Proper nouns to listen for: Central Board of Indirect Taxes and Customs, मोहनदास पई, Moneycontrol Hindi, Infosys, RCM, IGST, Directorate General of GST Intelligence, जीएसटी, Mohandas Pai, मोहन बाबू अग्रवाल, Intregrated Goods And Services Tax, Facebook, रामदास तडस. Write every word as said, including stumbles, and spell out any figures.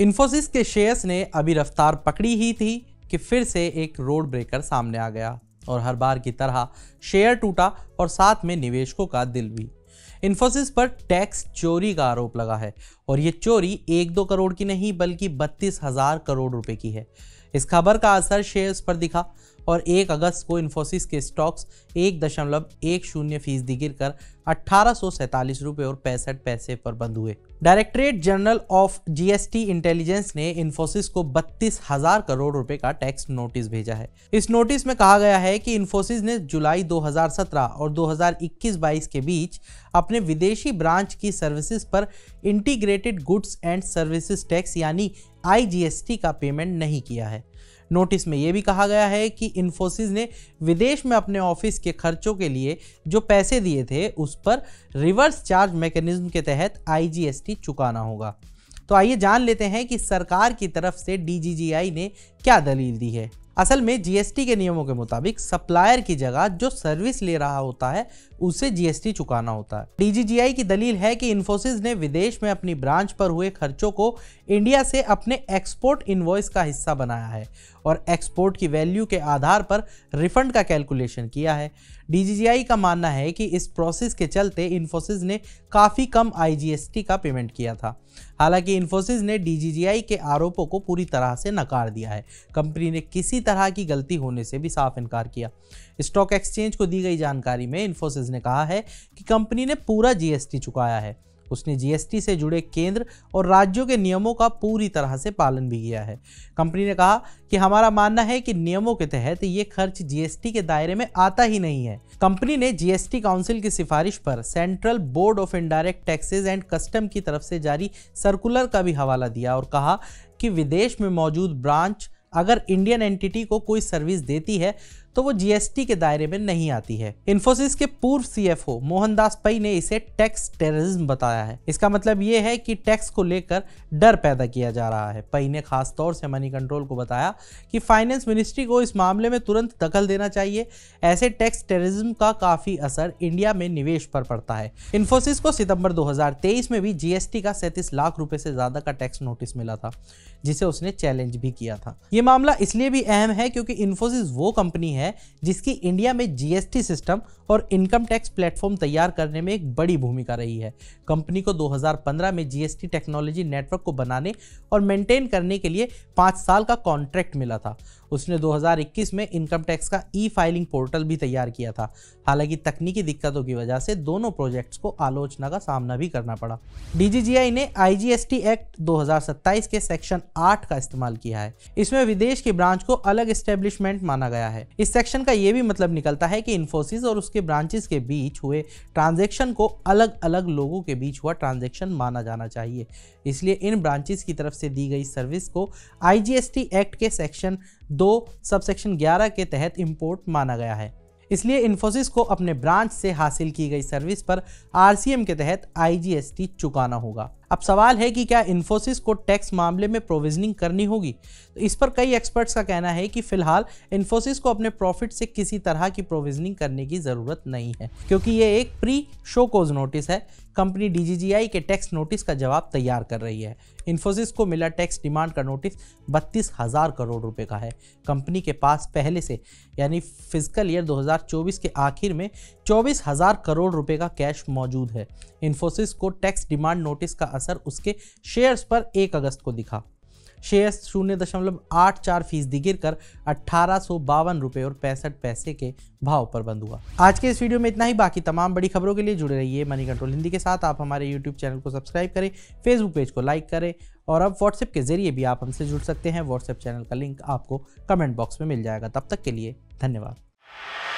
इन्फोसिस के शेयर्स ने अभी रफ्तार पकड़ी ही थी कि फिर से एक रोड ब्रेकर सामने आ गया और हर बार की तरह शेयर टूटा और साथ में निवेशकों का दिल भी। इन्फोसिस पर टैक्स चोरी का आरोप लगा है और ये चोरी एक दो करोड़ की नहीं बल्कि बत्तीस हजार करोड़ रुपए की है। इस खबर का असर शेयर्स पर दिखा और एक अगस्त को इन्फोसिस के स्टॉक्स एक दशमलव एक शून्य फीसदी गिर कर अट्ठारह सौ सैंतालीस रुपये और पैंसठ पैसे पर बंद हुए। Directorate general of जीएसटी intelligence ने इन्फोसिस को बत्तीस हजार करोड़ रुपए का टैक्स नोटिस भेजा है। इस नोटिस में कहा गया है कि इन्फोसिस ने जुलाई दो हज़ार सत्रह और दो हज़ार इक्कीस बाईस के बीच अपने विदेशी ब्रांच की सर्विसेज पर integrated goods and services tax यानी आईजीएसटी का पेमेंट नहीं किया है। नोटिस में यह भी कहा गया है कि इन्फोसिस ने विदेश में अपने ऑफिस के खर्चों के लिए जो पैसे दिए थे उस पर रिवर्स चार्ज मैकेनिज्म के तहत आईजीएसटी चुकाना होगा। तो आइए जान लेते हैं कि सरकार की तरफ से डीजीजीआई ने क्या दलील दी है। असल में जीएसटी के नियमों के मुताबिक सप्लायर की जगह जो सर्विस ले रहा होता है उसे जीएसटी चुकाना होता है। डीजीजीआई की दलील है कि इन्फोसिस ने विदेश में अपनी ब्रांच पर हुए खर्चों को इंडिया से अपने एक्सपोर्ट इनवॉइस का हिस्सा बनाया है और एक्सपोर्ट की वैल्यू के आधार पर रिफंड का कैलकुलेशन किया है। डीजीजीआई का मानना है कि इस प्रोसेस के चलते इन्फोसिस ने काफ़ी कम आईजीएसटी का पेमेंट किया था। हालांकि इन्फोसिस ने डीजीजीआई के आरोपों को पूरी तरह से नकार दिया है। कंपनी ने किसी तरह की गलती होने से भी साफ इनकार किया। स्टॉक एक्सचेंज को दी गई जानकारी में इन्फोसिस ने कहा है कि कंपनी ने पूरा जीएसटी चुकाया है। उसने जीएसटी से जुड़े केंद्र और राज्यों के नियमों का पूरी तरह से पालन भी किया है। कंपनी ने कहा कि हमारा मानना है कि नियमों के तहत ये खर्च जीएसटी के दायरे में आता ही नहीं है। कंपनी ने जीएसटी काउंसिल की सिफारिश पर central board of indirect taxes and custom की तरफ से जारी सर्कुलर का भी हवाला दिया और कहा कि विदेश में मौजूद ब्रांच अगर इंडियन एंटिटी को कोई सर्विस देती है तो वो जीएसटी के दायरे में नहीं आती है। इन्फोसिस के पूर्व सीएफओ मोहनदास पई ने इसे टैक्स टेररिज्म बताया है। इसका मतलब ये है कि टैक्स को लेकर डर पैदा किया जा रहा है। पई ने खास तौर से मनी कंट्रोल को बताया कि फाइनेंस मिनिस्ट्री को इस मामले में तुरंत दखल देना चाहिए। ऐसे टैक्स टेररिज्म का काफी असर इंडिया में निवेश पर पड़ता है। इन्फोसिस को सितंबर दो हज़ार तेईस में भी जीएसटी का सैंतीस लाख रुपए से ज्यादा का टैक्स नोटिस मिला था, जिसे उसने चैलेंज भी किया था। ये मामला इसलिए भी अहम है क्योंकि इन्फोसिस वो कंपनी है जिसकी इंडिया में जीएसटी सिस्टम और इनकम टैक्स प्लेटफॉर्म तैयार करने में एक बड़ी भूमिका रही है। कंपनी को दो हज़ार पंद्रह में जीएसटी टेक्नोलॉजी नेटवर्क को बनाने और मेंटेन करने के लिए पाँच साल का कॉन्ट्रैक्ट मिला था। उसने दो हज़ार इक्कीस में इनकम टैक्स का ई फाइलिंग पोर्टल भी तैयार किया था। हालांकि तकनीकी दिक्कतों की वजह से दोनों प्रोजेक्ट्स को आलोचना का सामना भी करना पड़ा। डीजीजीआई ने आईजीएसटी एक्ट दो हज़ार सत्ताईस के सेक्शन आठ का इस्तेमाल किया है। इसमें विदेश की ब्रांच को अलग एस्टेब्लिशमेंट माना गया है। इस सेक्शन का ये भी मतलब निकलता है कि इन्फोसिस और उसके ब्रांचेस के बीच हुए ट्रांजेक्शन को अलग अलग लोगों के बीच हुआ ट्रांजेक्शन माना जाना चाहिए। इसलिए इन ब्रांचेस की तरफ से दी गई सर्विस को आईजीएसटी एक्ट के सेक्शन दो सबसेक्शन ग्यारह के तहत इंपोर्ट माना गया है। इसलिए इन्फोसिस को अपने ब्रांच से हासिल की गई सर्विस पर आरसीएम के तहत आईजीएसटी चुकाना होगा। अब सवाल है कि क्या इन्फोसिस को टैक्स मामले में प्रोविजनिंग करनी होगी? तो इस पर कई एक्सपर्ट्स का कहना है कि फिलहाल इन्फोसिस को अपने प्रॉफिट से किसी तरह की प्रोविजनिंग करने की ज़रूरत नहीं है, क्योंकि ये एक प्री शो कॉज नोटिस है। कंपनी डीजीजीआई के टैक्स नोटिस का जवाब तैयार कर रही है। इन्फोसिस को मिला टैक्स डिमांड का नोटिस बत्तीस हज़ार करोड़ रुपए का है। कंपनी के पास पहले से यानी फिजिकल ईयर दो हज़ार चौबीस के आखिर में चौबीस हज़ार करोड़ रुपए का कैश मौजूद है। इन्फोसिस को टैक्स डिमांड नोटिस का असर उसके शेयर्स पर एक अगस्त को दिखा। शेयर्स शून्य दशमलव आठ चार फीसदी गिर कर अट्ठारह सौ बावन रुपये और पैंसठ पैसे के भाव पर बंद हुआ। आज के इस वीडियो में इतना ही। बाकी तमाम बड़ी खबरों के लिए जुड़े रहिए मनी कंट्रोल हिंदी के साथ। आप हमारे यूट्यूब चैनल को सब्सक्राइब करें, फेसबुक पेज को लाइक करें और अब व्हाट्सएप के जरिए भी आप हमसे जुड़ सकते हैं। व्हाट्सएप चैनल का लिंक आपको कमेंट बॉक्स में मिल जाएगा। तब तक के लिए धन्यवाद।